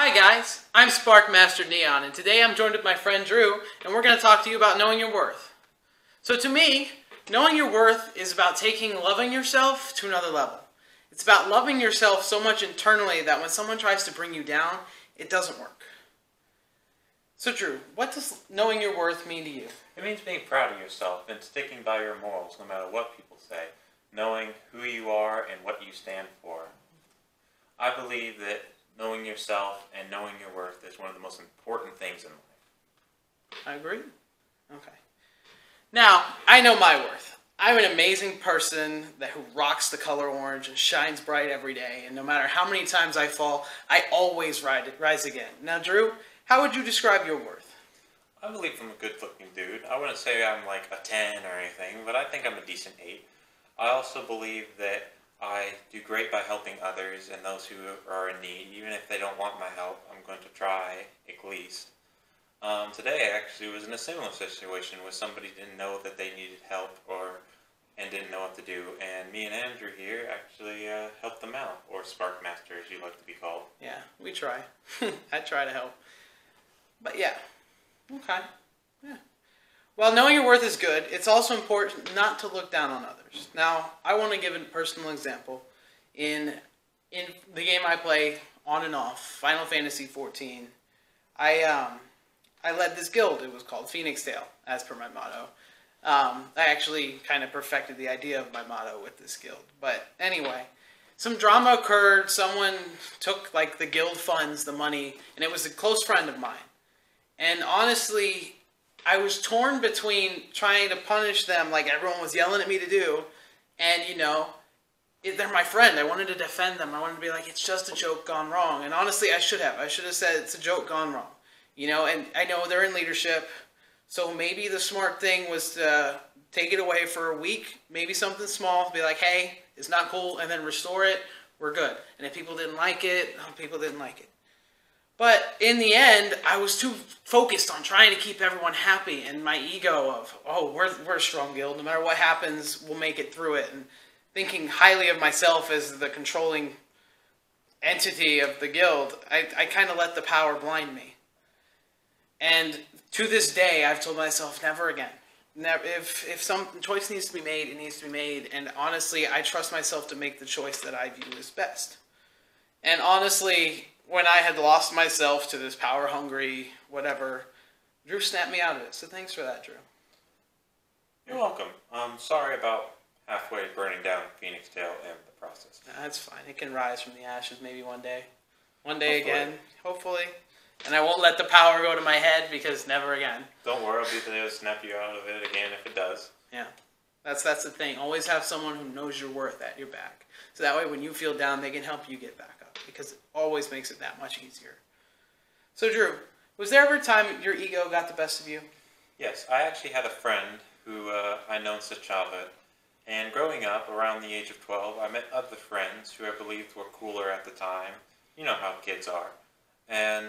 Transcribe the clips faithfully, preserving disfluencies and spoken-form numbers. Hi guys, I'm Sparkmaster Neon, and today I'm joined with my friend Drew, and we're going to talk to you about knowing your worth. So to me, knowing your worth is about taking loving yourself to another level. It's about loving yourself so much internally that when someone tries to bring you down, it doesn't work. So Drew, what does knowing your worth mean to you? It means being proud of yourself and sticking by your morals no matter what people say, knowing who you are and what you stand for. I believe that knowing yourself and knowing your worth is one of the most important things in life. I agree. Okay. Now, I know my worth. I'm an amazing person that who rocks the color orange and shines bright every day. And no matter how many times I fall, I always ride, rise again. Now, Drew, how would you describe your worth? I believe I'm a good-looking dude. I wouldn't say I'm like a ten or anything, but I think I'm a decent eight. I also believe that I do great by helping others and those who are in need. Even if they don't want my help, I'm going to try, at least. Um, today, I actually was in a similar situation where somebody didn't know that they needed help or and didn't know what to do. And me and Andrew here actually uh, helped them out, or Sparkmaster, as you like to be called. Yeah, we try. I try to help. But yeah, okay. Yeah. While knowing your worth is good, it's also important not to look down on others. Now, I want to give a personal example. In in the game I play on and off, Final Fantasy fourteen, I um, I led this guild. It was called Phoenix Tale, as per my motto. Um, I actually kind of perfected the idea of my motto with this guild. But anyway, some drama occurred. Someone took like the guild funds, the money, and it was a close friend of mine. And honestly, I was torn between trying to punish them like everyone was yelling at me to do, and, you know, it, they're my friend. I wanted to defend them. I wanted to be like, it's just a joke gone wrong. And honestly, I should have. I should have said it's a joke gone wrong. You know, and I know they're in leadership, so maybe the smart thing was to take it away for a week, maybe something small, be like, hey, it's not cool, and then restore it. We're good. And if people didn't like it, people didn't like it. But in the end, I was too focused on trying to keep everyone happy and my ego of, oh, we're, we're a strong guild. No matter what happens, we'll make it through it. And thinking highly of myself as the controlling entity of the guild, I, I kind of let the power blind me. And to this day, I've told myself, never again. Never, if, if some choice needs to be made, it needs to be made. And honestly, I trust myself to make the choice that I view as best. And honestly, when I had lost myself to this power-hungry whatever, Drew snapped me out of it. So thanks for that, Drew. You're welcome. Um, sorry about halfway burning down Phoenix Tale and the process. No, that's fine. It can rise from the ashes maybe one day. One day hopefully. Again, hopefully. And I won't let the power go to my head because never again. Don't worry. I'll be there to snap you out of it again if it does. Yeah. That's, that's the thing. Always have someone who knows your worth at your back. So that way when you feel down, they can help you get back up. Because it always makes it that much easier. So Drew, was there ever a time your ego got the best of you? Yes. I actually had a friend who uh, I known since childhood. And growing up, around the age of twelve, I met other friends who I believed were cooler at the time. You know how kids are. And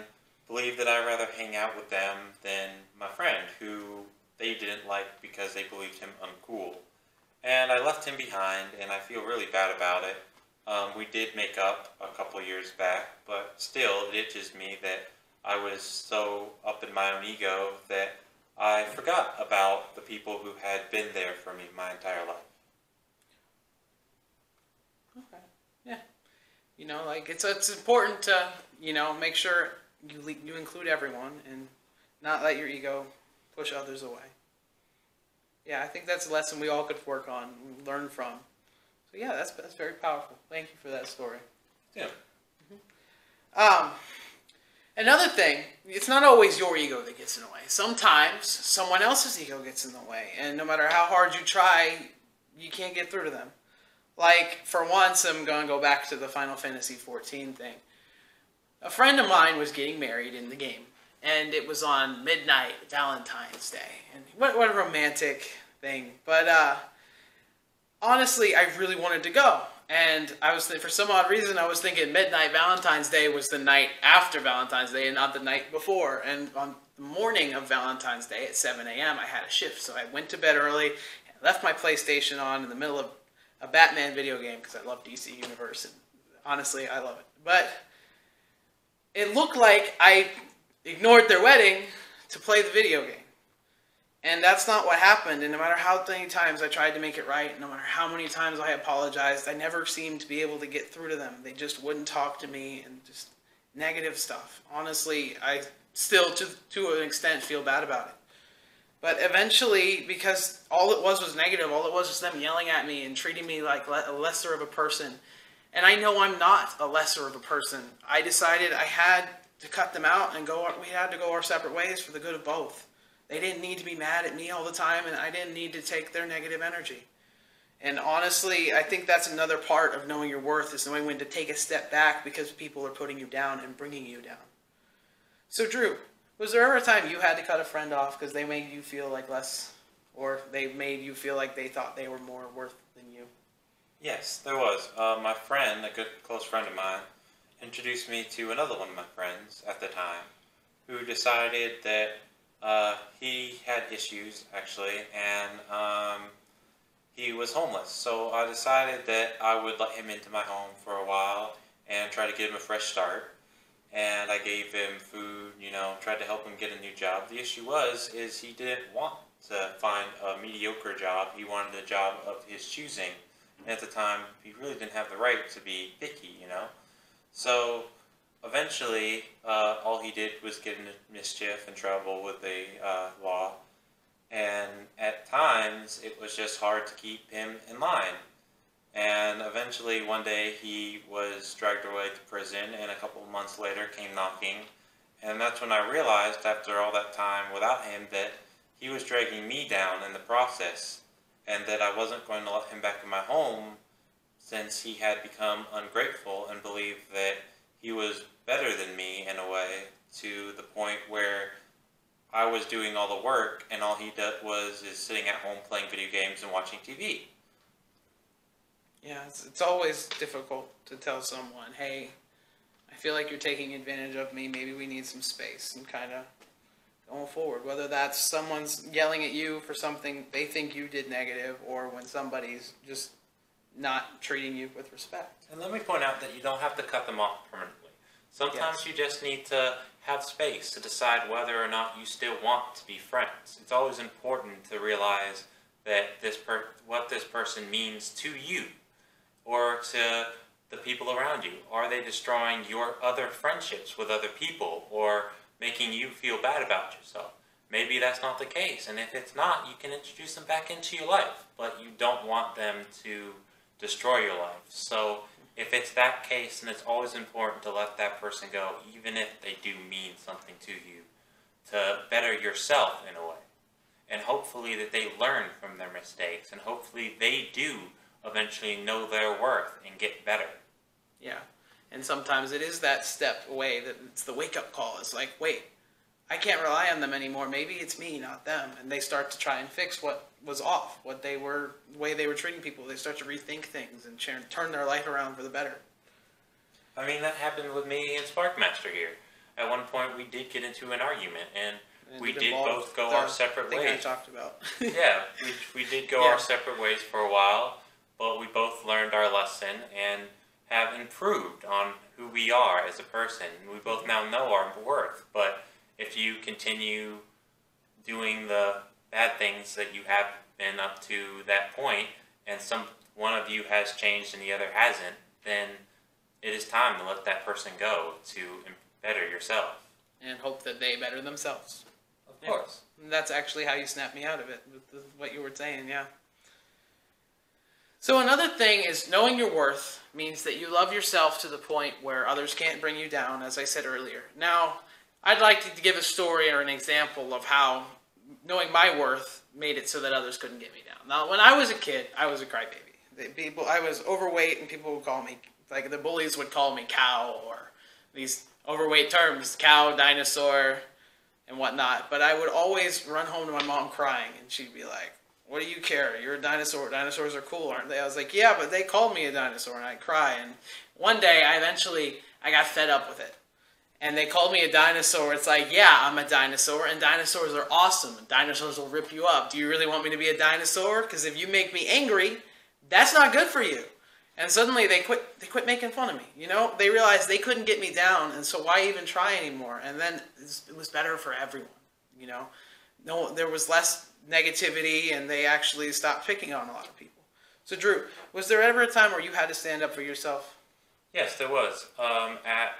believed that I'd rather hang out with them than my friend who they didn't like because they believed him uncool. And I left him behind, and I feel really bad about it. Um, we did make up a couple years back, but still it itches me that I was so up in my own ego that I forgot about the people who had been there for me my entire life. Okay, yeah. You know, like, it's, it's important to, you know, make sure you, you include everyone and not let your ego push others away. Yeah, I think that's a lesson we all could work on, learn from. So yeah, that's, that's very powerful. Thank you for that story. Yeah. Mm-hmm. Um, another thing, it's not always your ego that gets in the way. Sometimes someone else's ego gets in the way, and no matter how hard you try, you can't get through to them. Like, for once, I'm going to go back to the Final Fantasy fourteen thing. A friend of mine was getting married in the game. And it was on midnight, Valentine's Day. And what, what a romantic thing. But uh, honestly, I really wanted to go. And I was for some odd reason, I was thinking midnight Valentine's Day was the night after Valentine's Day and not the night before. And on the morning of Valentine's Day at seven A M, I had a shift. So I went to bed early and left my PlayStation on in the middle of a Batman video game because I love D C Universe. And honestly, I love it. But it looked like I ignored their wedding to play the video game. And that's not what happened. And no matter how many times I tried to make it right, no matter how many times I apologized, I never seemed to be able to get through to them. They just wouldn't talk to me and just negative stuff. Honestly, I still, to, to an extent, feel bad about it. But eventually, because all it was was negative, all it was was them yelling at me and treating me like le a lesser of a person. And I know I'm not a lesser of a person. I decided I had to cut them out and go. We had to go our separate ways for the good of both. They didn't need to be mad at me all the time, and I didn't need to take their negative energy. And honestly, I think that's another part of knowing your worth, is knowing when to take a step back because people are putting you down and bringing you down. So Drew, was there ever a time you had to cut a friend off because they made you feel like less, or they made you feel like they thought they were more worth than you? Yes, there was. Uh, my friend, a good close friend of mine, introduced me to another one of my friends at the time, who decided that uh, he had issues, actually, and um, he was homeless. So I decided that I would let him into my home for a while and try to give him a fresh start. And I gave him food, you know, tried to help him get a new job. The issue was, is he didn't want to find a mediocre job. He wanted a job of his choosing. And at the time, he really didn't have the right to be picky, you know. So, eventually, uh, all he did was get into mischief and trouble with the uh, law. And at times, it was just hard to keep him in line. And eventually, one day, he was dragged away to prison, and a couple of months later came knocking. And that's when I realized, after all that time without him, that he was dragging me down in the process, and that I wasn't going to let him back in my home, since he had become ungrateful and believed that he was better than me in a way, to the point where I was doing all the work, and all he did was is sitting at home playing video games and watching T V. Yeah, it's, it's always difficult to tell someone, hey, I feel like you're taking advantage of me, maybe we need some space, and kind of going forward. Whether that's someone's yelling at you for something they think you did negative, or when somebody's just not treating you with respect. And let me point out that you don't have to cut them off permanently. Sometimes yes. You just need to have space to decide whether or not you still want to be friends. It's always important to realize that this per what this person means to you, or to the people around you. Are they destroying your other friendships with other people, or making you feel bad about yourself? Maybe that's not the case, and if it's not, you can introduce them back into your life, but you don't want them to destroy your life. So if it's that case, then it's always important to let that person go, even if they do mean something to you, to better yourself in a way. And hopefully that they learn from their mistakes, and hopefully they do eventually know their worth and get better. Yeah, and sometimes it is that step away that it's the wake-up call. It's like, wait, I can't rely on them anymore. Maybe it's me, not them. And they start to try and fix what was off, what they were, the way they were treating people. They start to rethink things and turn their life around for the better. I mean, that happened with me and Sparkmaster here. At one point, we did get into an argument, and And we did both go our separate ways. I talked about. yeah, we, we did go yeah. our separate ways for a while, but we both learned our lesson and have improved on who we are as a person. We both now know our worth, but if you continue doing the bad things that you have been up to that point, and some one of you has changed and the other hasn't, then it is time to let that person go to better yourself. And hope that they better themselves. Of course. And that's actually how you snapped me out of it, with the, what you were saying, yeah. So another thing is, knowing your worth means that you love yourself to the point where others can't bring you down, as I said earlier. Now, I'd like to give a story or an example of how knowing my worth made it so that others couldn't get me down. Now, when I was a kid, I was a crybaby. The people, I was overweight, and people would call me, like the bullies would call me cow, or these overweight terms, cow, dinosaur, and whatnot, but I would always run home to my mom crying, and she'd be like, what do you care? You're a dinosaur. Dinosaurs are cool, aren't they? I was like, yeah, but they called me a dinosaur, and I'd cry. And one day, I eventually, I got fed up with it, and they called me a dinosaur. It's like, yeah, I'm a dinosaur, and dinosaurs are awesome, and dinosaurs will rip you up. Do you really want me to be a dinosaur? Because if you make me angry, that's not good for you. And suddenly they quit, they quit making fun of me, you know? They realized they couldn't get me down, and so why even try anymore? And then it was better for everyone, you know? No, there was less negativity, and they actually stopped picking on a lot of people. So Drew, was there ever a time where you had to stand up for yourself? Yes, there was. Um, at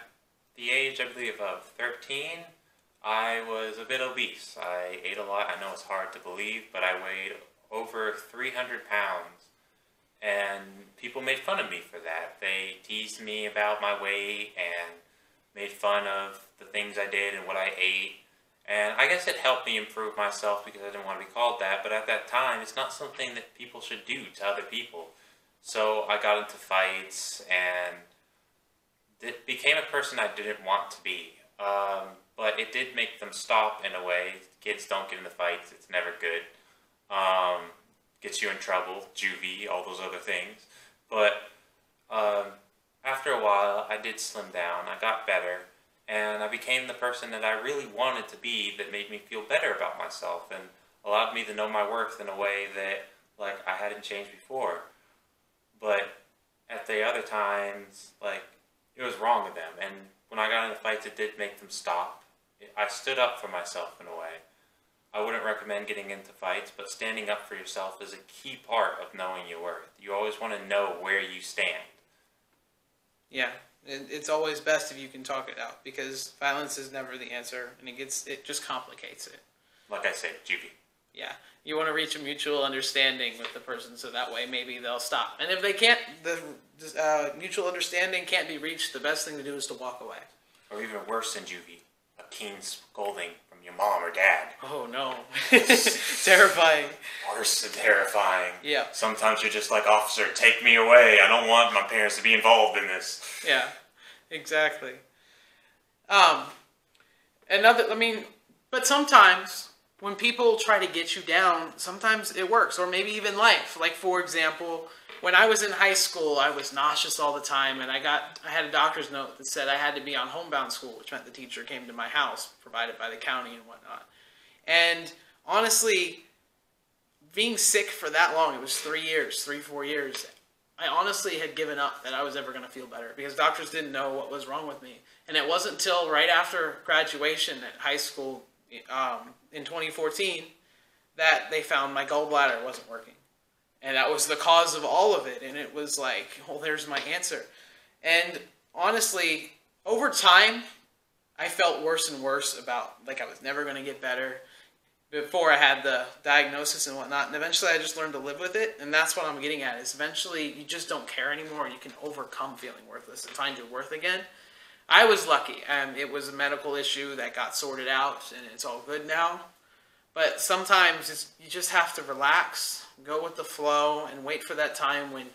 the age, I believe, of thirteen, I was a bit obese. I ate a lot. I know it's hard to believe, but I weighed over three hundred pounds. And people made fun of me for that. They teased me about my weight and made fun of the things I did and what I ate. And I guess it helped me improve myself because I didn't want to be called that. But at that time, it's not something that people should do to other people. So I got into fights and became a person I didn't want to be. Um, but it did make them stop in a way. Kids don't get into fights. It's never good. Um... Gets you in trouble, juvie, all those other things. But um, after a while, I did slim down, I got better, and I became the person that I really wanted to be, that made me feel better about myself and allowed me to know my worth in a way that, like, I hadn't changed before. But at the other times, like, it was wrong of them, and when I got into fights, it did make them stop. I stood up for myself in a way. I wouldn't recommend getting into fights, but standing up for yourself is a key part of knowing your worth. You always want to know where you stand. Yeah, it's always best if you can talk it out, because violence is never the answer, and it gets it just complicates it. Like I said, juvie. Yeah, you want to reach a mutual understanding with the person, so that way maybe they'll stop. And if they can't, the uh, mutual understanding can't be reached, the best thing to do is to walk away. Or even worse than juvie, a keen scolding. Your mom or dad. Oh no. Terrifying. Worse than terrifying. Yeah. Sometimes you're just like, officer, take me away. I don't want my parents to be involved in this. Yeah, exactly. Um, another, I mean, but sometimes when people try to get you down, sometimes it works, or maybe even life. Like, for example, when I was in high school, I was nauseous all the time, and I got I had a doctor's note that said I had to be on homebound school, which meant the teacher came to my house, provided by the county and whatnot. And honestly, being sick for that long, it was three years, three, four years, I honestly had given up that I was ever going to feel better, because doctors didn't know what was wrong with me. And it wasn't until right after graduation at high school um, in twenty fourteen that they found my gallbladder wasn't working. And that was the cause of all of it. And it was like, oh, there's my answer. And honestly, over time, I felt worse and worse about, like, I was never going to get better before I had the diagnosis and whatnot. And eventually I just learned to live with it. And that's what I'm getting at, is eventually you just don't care anymore. You can overcome feeling worthless and find your worth again. I was lucky. Um, it was a medical issue that got sorted out, and it's all good now. But sometimes it's, you just have to relax, go with the flow, and wait for that time when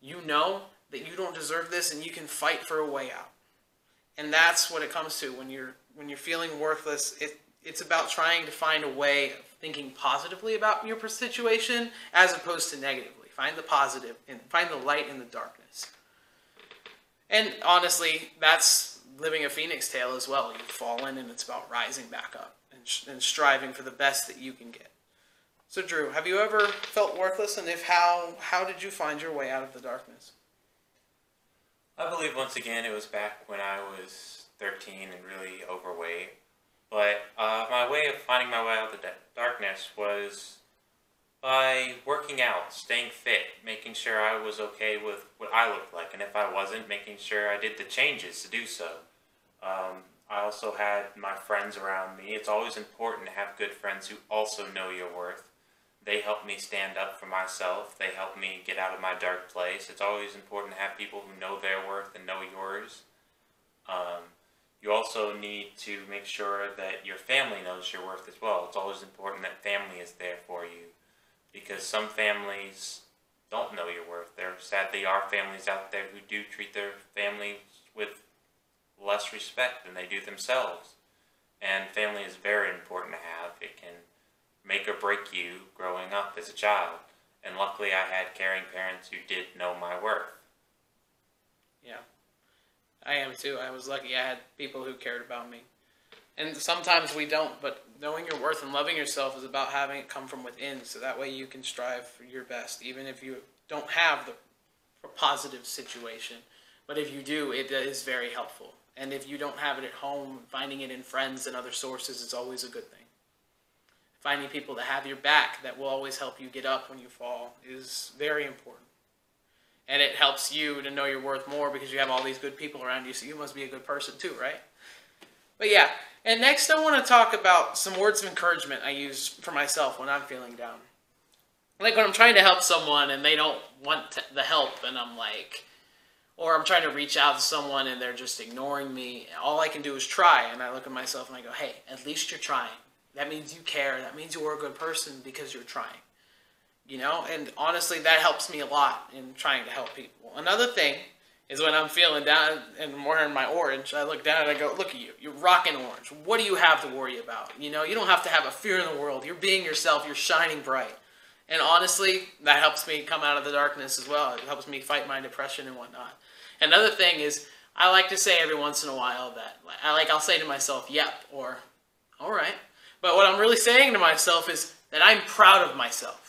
you know that you don't deserve this and you can fight for a way out. And that's what it comes to when you're when you're feeling worthless. It it's about trying to find a way of thinking positively about your situation as opposed to negatively. Find the positive and find the light in the darkness. And honestly, that's living a Phoenix Tale as well. You've fallen, and it's about rising back up and, and striving for the best that you can get. So Drew, have you ever felt worthless, and if how, how did you find your way out of the darkness? I believe once again it was back when I was thirteen and really overweight, but uh, my way of finding my way out of the darkness was by working out, staying fit, making sure I was okay with what I looked like, and if I wasn't, making sure I did the changes to do so. Um, I also had my friends around me. It's always important to have good friends who also know your worth. They help me stand up for myself. They help me get out of my dark place. It's always important to have people who know their worth and know yours. Um, you also need to make sure that your family knows your worth as well. It's always important that family is there for you, because some families don't know your worth. There sadly are families out there who do treat their families with less respect than they do themselves. And family is very important to have. It can make or break you growing up as a child. And luckily I had caring parents who did know my worth. Yeah, I am too. I was lucky I had people who cared about me. And sometimes we don't, but knowing your worth and loving yourself is about having it come from within, so that way you can strive for your best, even if you don't have the a positive situation. But if you do, it is very helpful. And if you don't have it at home, finding it in friends and other sources is always a good thing. Finding people that have your back, that will always help you get up when you fall, is very important. And it helps you to know your worth more because you have all these good people around you, so you must be a good person too, right? But yeah, and next I want to talk about some words of encouragement I use for myself when I'm feeling down. Like when I'm trying to help someone and they don't want the help, and I'm like, or I'm trying to reach out to someone and they're just ignoring me. All I can do is try, and I look at myself and I go, hey, at least you're trying. That means you care. That means you're a good person because you're trying. You know, and honestly, that helps me a lot in trying to help people. Another thing is when I'm feeling down and I'm wearing my orange, I look down and I go, look at you. You're rocking orange. What do you have to worry about? You know, you don't have to have a fear in the world. You're being yourself. You're shining bright. And honestly, that helps me come out of the darkness as well. It helps me fight my depression and whatnot. Another thing is I like to say every once in a while that, I like I'll say to myself, yep, or all right. But what I'm really saying to myself is that I'm proud of myself.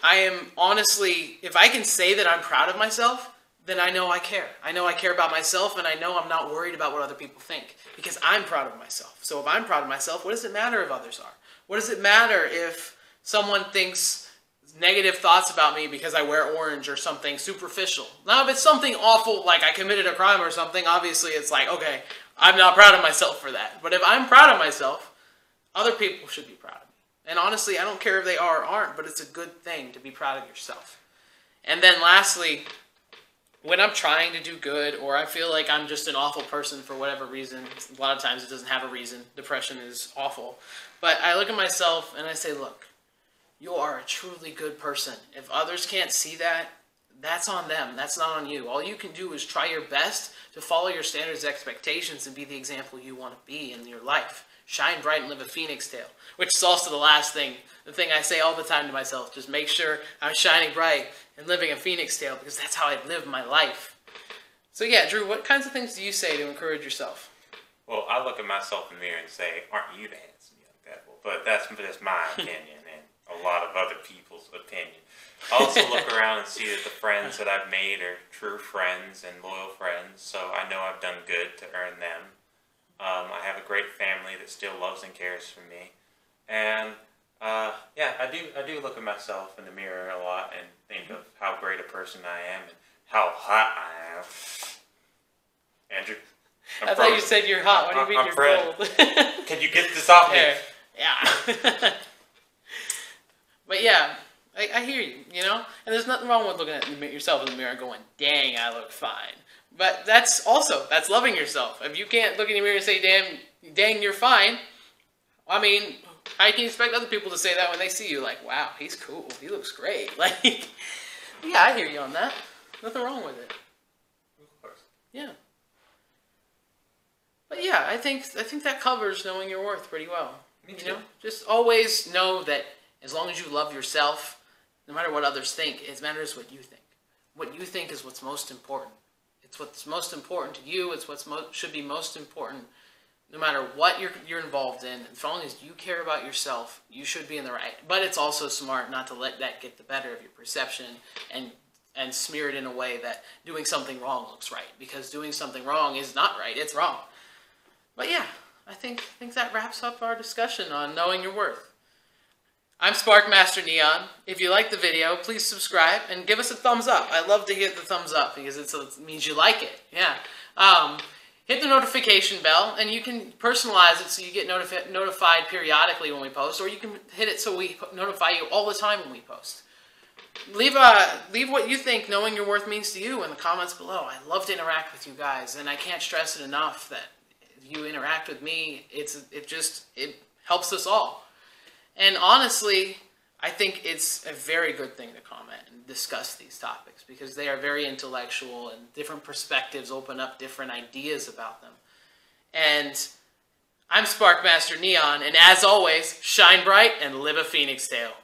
I am honestly, if I can say that I'm proud of myself, then I know I care. I know I care about myself, and I know I'm not worried about what other people think because I'm proud of myself. So if I'm proud of myself, what does it matter if others are? What does it matter if someone thinks negative thoughts about me because I wear orange or something superficial? Now, if it's something awful, like I committed a crime or something, obviously it's like, okay, I'm not proud of myself for that. But if I'm proud of myself, other people should be proud of me. And honestly, I don't care if they are or aren't, but it's a good thing to be proud of yourself. And then lastly, when I'm trying to do good or I feel like I'm just an awful person for whatever reason, a lot of times it doesn't have a reason. Depression is awful. But I look at myself and I say, look, you are a truly good person. If others can't see that, that's on them. That's not on you. All you can do is try your best to follow your standards and expectations and be the example you want to be in your life. Shine bright and live a phoenix tale, which is also the last thing, the thing I say all the time to myself. Just make sure I'm shining bright and living a phoenix tale because that's how I live my life. So yeah, Drew, what kinds of things do you say to encourage yourself? Well, I look at myself in the mirror and say, aren't you the handsome young devil? But that's, that's my opinion and a lot of other people's opinion. I also look around and see that the friends that I've made are true friends and loyal friends, so I know I've done good to earn them. Um, I have a great family that still loves and cares for me, and uh, yeah, I do. I do look at myself in the mirror a lot and think of how great a person I am and how hot I am. Andrew, I'm I frozen. Thought you said you're hot. What do you mean I'm you're friend. Cold? Can you get this off there. Me? Yeah. But yeah, I, I hear you. You know, and there's nothing wrong with looking at yourself in the mirror and going, "Dang, I look fine." But that's also, that's loving yourself. If you can't look in the mirror and say, damn, dang, you're fine. I mean, I can expect other people to say that when they see you. Like, wow, he's cool. He looks great. Like, yeah, I hear you on that. Nothing wrong with it. Of course. Yeah. But yeah, I think, I think that covers knowing your worth pretty well. Me too. You know, just always know that as long as you love yourself, no matter what others think, it matters what you think. What you think is what's most important. It's what's most important to you. It's what should be most important. No matter what you're, you're involved in, as long as you care about yourself, you should be in the right. But it's also smart not to let that get the better of your perception and, and smear it in a way that doing something wrong looks right. Because doing something wrong is not right. It's wrong. But yeah, I think, I think that wraps up our discussion on knowing your worth. I'm Sparkmaster Neon. If you like the video, please subscribe and give us a thumbs up. I love to get the thumbs up because it's, it means you like it. Yeah. Um, hit the notification bell, and you can personalize it so you get notifi notified periodically when we post, or you can hit it so we notify you all the time when we post. Leave a, leave what you think knowing your worth means to you in the comments below. I love to interact with you guys, and I can't stress it enough that if you interact with me, it's it just it helps us all. And honestly, I think it's a very good thing to comment and discuss these topics because they are very intellectual and different perspectives open up different ideas about them. And I'm Sparkmaster Neon, and as always, shine bright and live a phoenix tale.